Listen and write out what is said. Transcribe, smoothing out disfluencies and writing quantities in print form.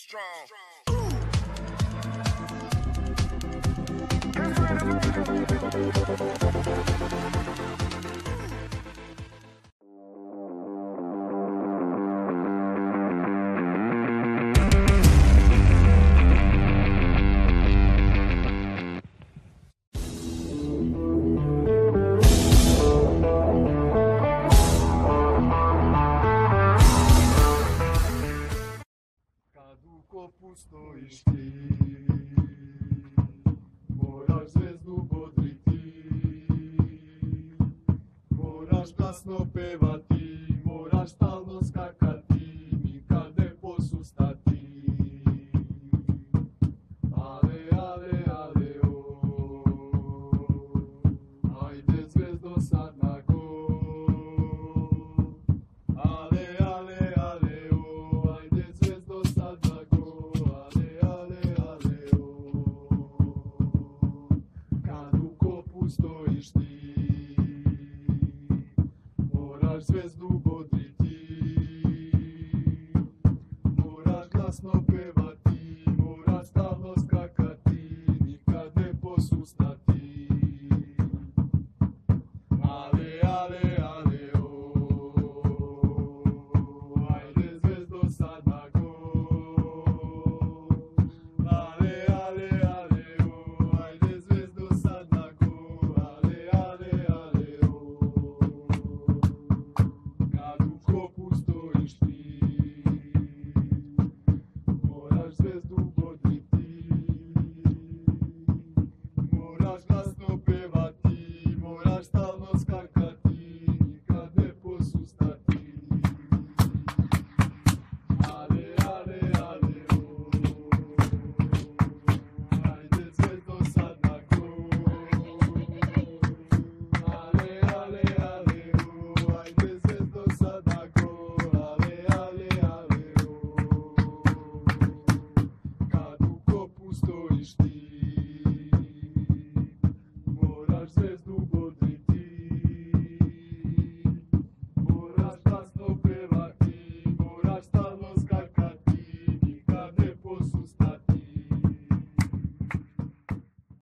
strong. Kopu stojiš ti, moraš zvezdu bodriti, moraš glasno pevati, moraš stalno skakati, nikad ne posustati. Ale, ale, ale, o, ajde zvezdo sad na go. Stojiš ti, moraš zvezdu bodriti, moraš glasno pevati.